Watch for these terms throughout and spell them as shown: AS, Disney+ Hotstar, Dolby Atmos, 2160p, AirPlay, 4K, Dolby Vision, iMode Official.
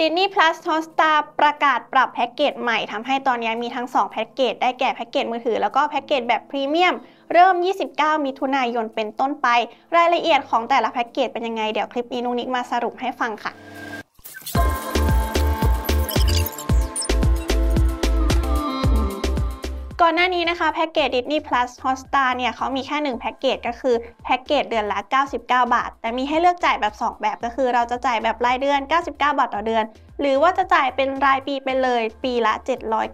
Disney+ Hotstar ประกาศปรับแพ็กเกจใหม่ทำให้ตอนนี้มีทั้ง2แพ็กเกจได้แก่แพ็กเกจมือถือแล้วก็แพ็กเกจแบบพรีเมียมเริ่ม29มิถุนายนเป็นต้นไปรายละเอียดของแต่ละแพ็กเกจเป็นยังไงเดี๋ยวคลิปนี้นุ๊กนิกมาสรุปให้ฟังค่ะก่อนหน้านี้นะคะแพ็กเกจ Disney+ Hotstar เนี่ยเขามีแค่1แพ็กเกจก็คือแพ็กเกจเดือนละ99บาทแต่มีให้เลือกจ่ายแบบ2แบบก็คือเราจะจ่ายแบบรายเดือน99บาทต่อเดือนหรือว่าจะจ่ายเป็นรายปีไปเลยปีละ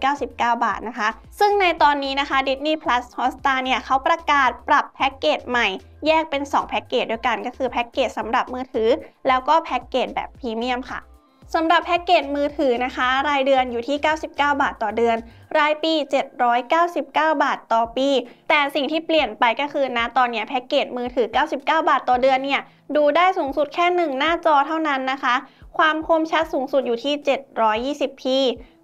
799บาทนะคะซึ่งในตอนนี้นะคะ Disney+ Hotstar เนี่ยเขาประกาศปรับแพ็กเกจใหม่แยกเป็น2แพ็กเกจด้วยกันก็คือแพ็กเกจสำหรับมือถือแล้วก็แพ็กเกจแบบพรีเมียมค่ะสำหรับแพ็กเกจมือถือนะคะรายเดือนอยู่ที่99บาทต่อเดือนรายปี799บาทต่อปีแต่สิ่งที่เปลี่ยนไปก็คือนะตอนนี้แพ็กเกจมือถือ99บาทต่อเดือนเนี่ยดูได้สูงสุดแค่1หน้าจอเท่านั้นนะคะความคมชัดสูงสุดอยู่ที่ 720p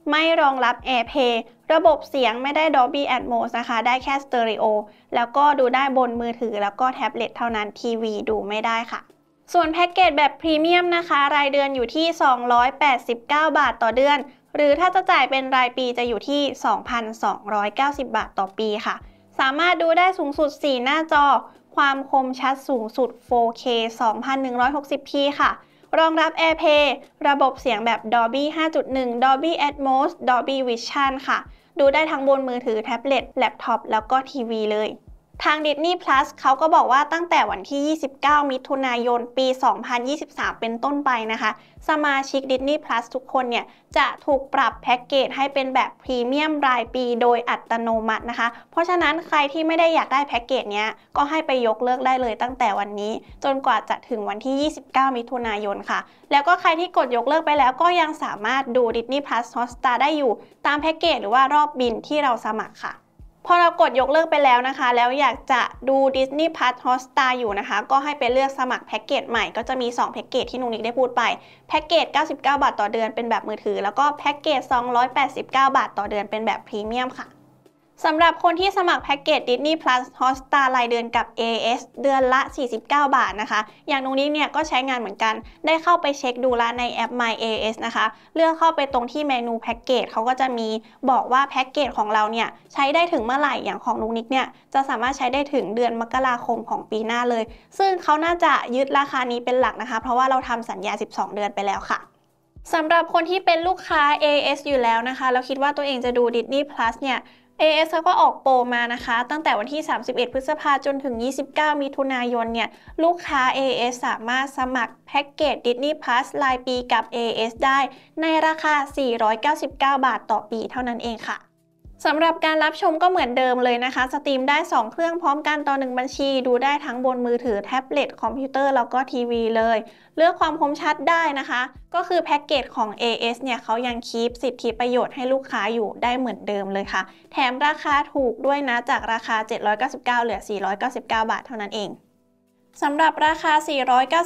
ไม่รองรับ AirPlay ระบบเสียงไม่ได้ Dolby Atmos นะคะได้แค่ Stereo แล้วก็ดูได้บนมือถือแล้วก็แท็บเล็ตเท่านั้นทีวีดูไม่ได้ค่ะส่วนแพ็กเกจแบบพรีเมียมนะคะรายเดือนอยู่ที่289บาทต่อเดือนหรือถ้าจะจ่ายเป็นรายปีจะอยู่ที่ 2,290 บาทต่อปีค่ะสามารถดูได้สูงสุด4หน้าจอความคมชัดสูงสุด 4K 2160p ค่ะรองรับ AirPlay ระบบเสียงแบบ Dolby 5.1 Dolby Atmos Dolby Vision ค่ะดูได้ทั้งบนมือถือแท็บเล็ตแล็ปท็อปแล้วก็ทีวีเลยทาง Disney+ เขาก็บอกว่าตั้งแต่วันที่ 29 มิถุนายน ปี 2023 เป็นต้นไปนะคะสมาชิก Disney+ ทุกคนเนี่ยจะถูกปรับแพ็กเกจให้เป็นแบบพรีเมียมรายปีโดยอัตโนมัตินะคะเพราะฉะนั้นใครที่ไม่ได้อยากได้แพ็กเกจเนี้ยก็ให้ไปยกเลิกได้เลยตั้งแต่วันนี้จนกว่าจะถึงวันที่ 29 มิถุนายนค่ะแล้วก็ใครที่กดยกเลิกไปแล้วก็ยังสามารถดู Disney+ Hotstar ได้อยู่ตามแพ็กเกจหรือว่ารอบบินที่เราสมัครค่ะพอเรากดยกเลิกไปแล้วนะคะแล้วอยากจะดู Disney+ Hotstar อยู่นะคะก็ให้ไปเลือกสมัครแพ็กเกจใหม่ก็จะมี2แพ็กเกจที่นุ๊กนิกได้พูดไปแพ็กเกจ99บาทต่อเดือนเป็นแบบมือถือแล้วก็แพ็กเกจ289บาทต่อเดือนเป็นแบบพรีเมียมค่ะสำหรับคนที่สมัครแพ็กเกจ Disney+ Hotstar รายเดือนกับ AS เดือนละ49บาทนะคะอย่างนุ๊กนิกเนี่ยก็ใช้งานเหมือนกันได้เข้าไปเช็คดูละในแอป My AS นะคะเลือกเข้าไปตรงที่เมนูแพ็กเกจเขาก็จะมีบอกว่าแพ็กเกจของเราเนี่ยใช้ได้ถึงเมื่อไหร่อย่างของนุ๊กนิกเนี่ยจะสามารถใช้ได้ถึงเดือนมกราคมของปีหน้าเลยซึ่งเขาน่าจะยึดราคานี้เป็นหลักนะคะเพราะว่าเราทำสัญญา12เดือนไปแล้วค่ะสำหรับคนที่เป็นลูกค้า AS อยู่แล้วนะคะแล้วคิดว่าตัวเองจะดู Disney+ เนี่ยAS เขาก็ออกโปรมานะคะตั้งแต่วันที่ 31 พฤษภาคมจนถึง 29 มิถุนายนเนี่ยลูกค้า AS สามารถสมัครแพ็กเกจ Disney+ รายปีกับ AS ได้ในราคา499บาทต่อปีเท่านั้นเองค่ะสำหรับการรับชมก็เหมือนเดิมเลยนะคะสตรีมได้2เครื่องพร้อมกันต่อ1บัญชีดูได้ทั้งบนมือถือแท็บเล็ตคอมพิวเตอร์แล้วก็ทีวีเลยเลือกความคมชัดได้นะคะก็คือแพ็กเกจของ AS เนี่ยเขายังคีปสิทธิประโยชน์ให้ลูกค้าอยู่ได้เหมือนเดิมเลยค่ะแถมราคาถูกด้วยนะจากราคา799เหลือ499บาทเท่านั้นเองสำหรับราคา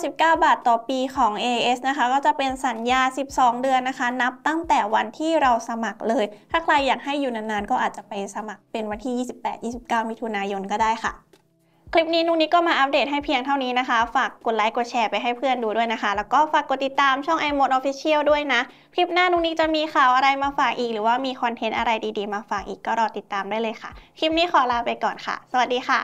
499บาทต่อปีของ AS นะคะก็จะเป็นสัญญา12เดือนนะคะนับตั้งแต่วันที่เราสมัครเลยถ้าใครอยากให้อยู่นานๆก็อาจจะไปสมัครเป็นวันที่ 28-29 มิถุนายนก็ได้ค่ะคลิปนี้นุ๊กนิกก็มาอัปเดตให้เพียงเท่านี้นะคะฝากกดไลค์กดแชร์ไปให้เพื่อนดูด้วยนะคะแล้วก็ฝากกดติดตามช่อง iMode Official ด้วยนะคลิปหน้านุ๊กนิกจะมีข่าวอะไรมาฝากอีกหรือว่ามีคอนเทนต์อะไรดีๆมาฝากอีกก็รอติดตามได้เลยค่ะคลิปนี้ขอลาไปก่อนค่ะสวัสดีค่ะ